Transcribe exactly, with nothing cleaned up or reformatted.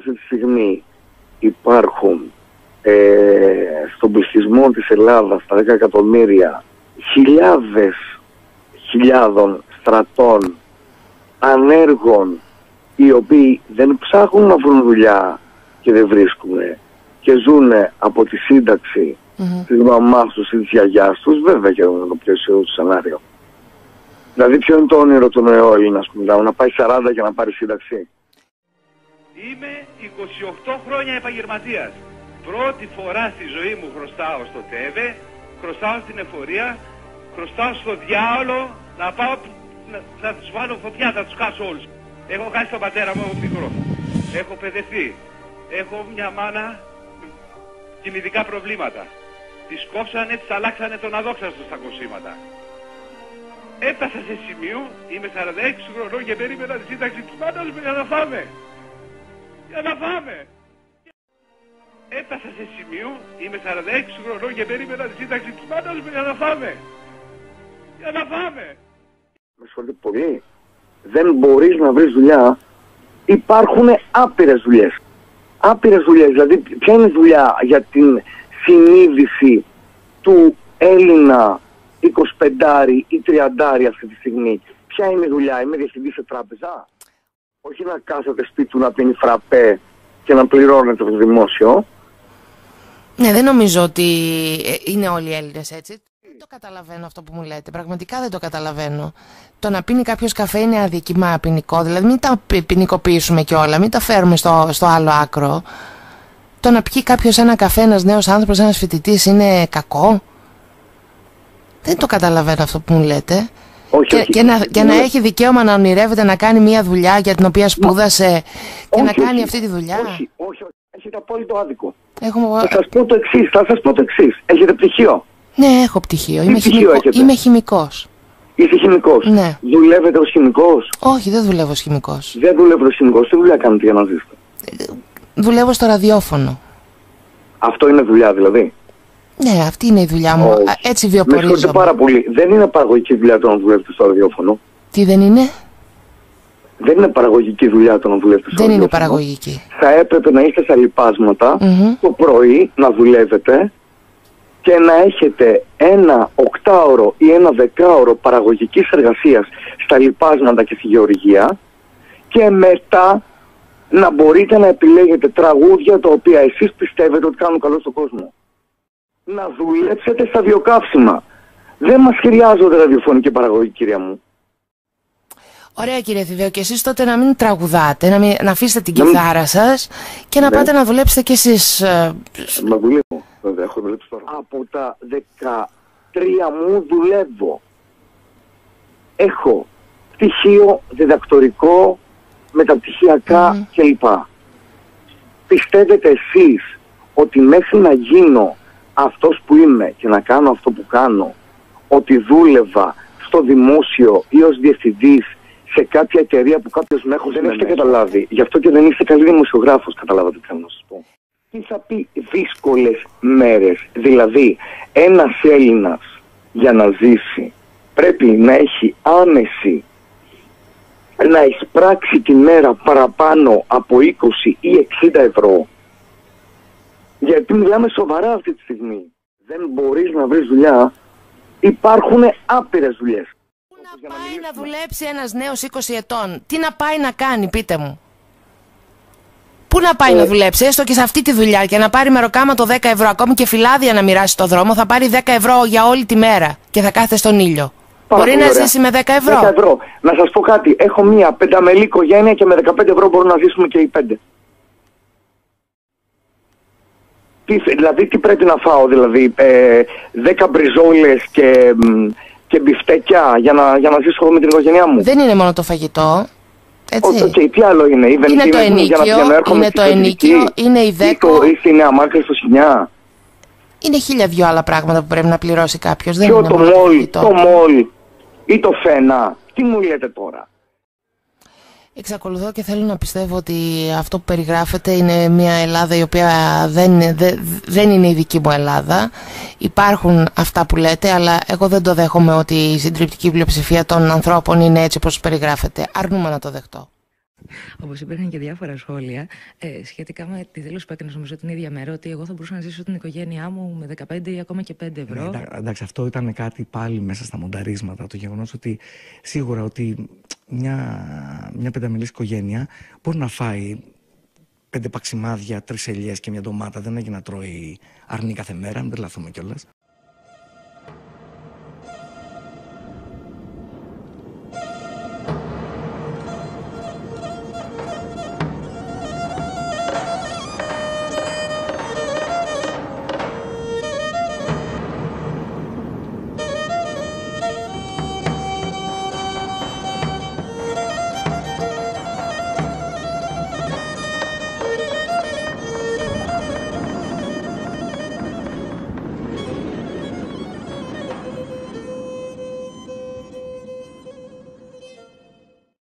αυτή τη στιγμή υπάρχουν ε, στον πληθυσμό της Ελλάδας, τα δέκα εκατομμύρια, χιλιάδες χιλιάδων στρατών ανέργων, οι οποίοι δεν ψάχνουν να βρουν δουλειά και δεν βρίσκουν και ζουν από τη σύνταξη mm-hmm. της μαμάς τους ή της γιαγιάς τους, βέβαια και το πιο ισχυρό του σενάριο. Δηλαδή ποιο είναι το όνειρο του νέου Έλληνα, να πάει σαράντα και να πάρει σύνταξη. Είμαι είκοσι οκτώ χρόνια επαγγελματίας. Πρώτη φορά στη ζωή μου χρωστάω στο ΤΕΒΕ, χρωστάω στην εφορία, χρωστάω στο διάολο να πάω να, να τους βάλω φωτιά, να τους χάσω όλους. Έχω χάσει τον πατέρα μου από μικρό. Έχω παιδευτεί. Έχω μια μάνα κινητικά προβλήματα. Τις κόψανε, τις αλλάξανε τον αδόξαστο στα κοσήματα. Έπασα σε σημείο, είμαι σαράντα έξι χρονών και περίμενα τη σύνταξη της μάνας μου για να φάμε. Για να φάμε! Έπασα σε σημείο, είμαι σαράντα έξι χρονών και περίμενα τη σύνταξη της μάνας μου για να φάμε. Για να φάμε! Με σχολεί πολύ. Δεν μπορείς να βρεις δουλειά. Υπάρχουν άπειρες δουλειές. Άπειρες δουλειές. Δηλαδή ποια είναι δουλειά για την συνείδηση του Έλληνα εικοσιπεντάρη ή τριαντάρη αυτή τη στιγμή? Ποια είναι η δουλειά? Είμαι διευθυντής σε τράπεζα. Όχι να κάθεται σπίτι του να πίνει φραπέ και να πληρώνεται το δημόσιο. Ναι, δεν νομίζω ότι είναι όλοι οι Έλληνες έτσι. Δεν το καταλαβαίνω αυτό που μου λέτε. Πραγματικά δεν το καταλαβαίνω. Το να πίνει κάποιος καφέ είναι αδίκημα ποινικό. Δηλαδή μην τα ποινικοποιήσουμε κιόλα, μην τα φέρουμε στο, στο άλλο άκρο. Το να πιει κάποιος ένα καφέ, ένας νέος άνθρωπος, ένας φοιτητής είναι κακό. Δεν το καταλαβαίνω αυτό που μου λέτε. Όχι, και, όχι. Και, να, και να έχει δικαίωμα να ονειρεύεται να κάνει μια δουλειά για την οποία σπούδασε και όχι, να κάνει όχι. αυτή τη δουλειά. Όχι, όχι, όχι. Έχετε απόλυτο άδικο. Έχουμε... Θα σας πω το εξής, θα σας πω το εξής. Έχετε πτυχίο? Ναι, έχω πτυχίο. Είμαι, πτυχίο χημικό... έχετε? Είμαι χημικός. Είστε χημικός? Ναι. Δουλεύετε ως χημικός? Όχι, δεν δουλεύω ως χημικός. Δεν δουλεύω ως χημικός. Τι δουλειά κάνετε για να ζήσετε? Δουλεύω στο ραδιόφωνο. Αυτό είναι δουλειά δηλαδή? Ναι, αυτή είναι η δουλειά μου. Oh. Έτσι βιοπορίζομαι. Με συγχωρείτε πάρα πολύ. Δεν είναι παραγωγική δουλειά το να δουλεύετε στο ραδιόφωνο. Τι δεν είναι? Δεν είναι παραγωγική δουλειά το να δουλεύετε στο ραδιόφωνο. Δεν είναι παραγωγική. Θα έπρεπε να είστε στα λιπάσματα mm-hmm. το πρωί να δουλεύετε και να έχετε ένα οκτάωρο ή ένα δεκάωρο παραγωγικής εργασίας στα λιπάσματα και στη γεωργία και μετά να μπορείτε να επιλέγετε τραγούδια τα οποία εσείς πιστεύετε ότι κάνουν καλό στον κόσμο. Να δουλέψετε στα βιοκαύσιμα. Δεν μας χρειάζονται ραδιοφωνική παραγωγή, κυρία μου. Ωραία, κύριε Θηβαίο, και εσείς τότε να μην τραγουδάτε, να, μην, να αφήσετε την ναι. κιθάρα σας και να ναι. πάτε να δουλέψετε κι εσείς. Να δουλεύω, βέβαια, έχω δουλέψει τώρα. Από τα δεκατρία μου δουλεύω. Έχω πτυχίο, διδακτορικό, μεταπτυχιακά mm-hmm. κλπ. Πιστεύετε εσείς ότι μέχρι να γίνω αυτός που είμαι και να κάνω αυτό που κάνω, ότι δούλευα στο δημόσιο ή ως διευθυντής σε κάποια εταιρεία που κάποιος με έχω, δεν έχετε καταλάβει. Γι' αυτό και δεν είστε καλή δημοσιογράφος, καταλάβατε τι θέλω να σας πω. Τι θα πει δύσκολες μέρες? Δηλαδή, ένας Έλληνας για να ζήσει πρέπει να έχει άμεση, να εισπράξει τη μέρα παραπάνω από είκοσι ή εξήντα ευρώ. Γιατί μιλάμε σοβαρά αυτή τη στιγμή. Δεν μπορείς να βρεις δουλειά. Υπάρχουν άπειρες δουλειές. Πού να πάει να, να δουλέψει ένας νέος είκοσι ετών? Τι να πάει να κάνει, πείτε μου? Πού να πάει ε. να δουλέψει, έστω και σε αυτή τη δουλειά, και να πάρει μεροκάμα το δέκα ευρώ? Ακόμη και φυλάδια να μοιράσει το δρόμο, θα πάρει δέκα ευρώ για όλη τη μέρα και θα κάθεται στον ήλιο. Πάρα μπορεί να ωραία. Ζήσει με δέκα ευρώ. δέκα ευρώ. Να σας πω κάτι. Έχω μία πενταμελή οικογένεια και με δεκαπέντε ευρώ μπορούμε να ζήσουμε και οι πέντε. Δηλαδή τι πρέπει να φάω, δηλαδή ε, δέκα μπριζόλες και, και μπιφτέκια για να, για να ζήσω με την οικογένειά μου? Δεν είναι μόνο το φαγητό. Όχι, okay, τι άλλο είναι? Είναι, είναι το ενίκιο, για να, για να είναι το ενίκιο, είναι η δέκα. Είναι αμάκρυ στο σκηνιά. Είναι χίλια δυο άλλα πράγματα που πρέπει να πληρώσει κάποιος. Ποιο? Δεν το μόλ, το, το μόλ ή το φένα. Τι μου λέτε τώρα? Εξακολουθώ και θέλω να πιστεύω ότι αυτό που περιγράφεται είναι μια Ελλάδα η οποία δεν, δε, δεν είναι η δική μου Ελλάδα. Υπάρχουν αυτά που λέτε, αλλά εγώ δεν το δέχομαι ότι η συντριπτική πλειοψηφία των ανθρώπων είναι έτσι όπως περιγράφεται. Αρνούμε να το δεχτώ. Όπως υπήρχαν και διάφορα σχόλια ε, σχετικά με τη δήλωση που έκανε, νομίζω την ίδια μέρα, ότι εγώ θα μπορούσα να ζήσω την οικογένειά μου με δεκαπέντε ή ακόμα και πέντε ευρώ. Ναι, εντάξει, αυτό ήταν κάτι πάλι μέσα στα μονταρίσματα. Το γεγονός ότι σίγουρα ότι μια, μια πενταμελής οικογένεια μπορεί να φάει πέντε παξιμάδια, τρεις ελιές και μια ντομάτα. Δεν έγινε να τρώει αρνί κάθε μέρα, μην τρελαθούμε κιόλας.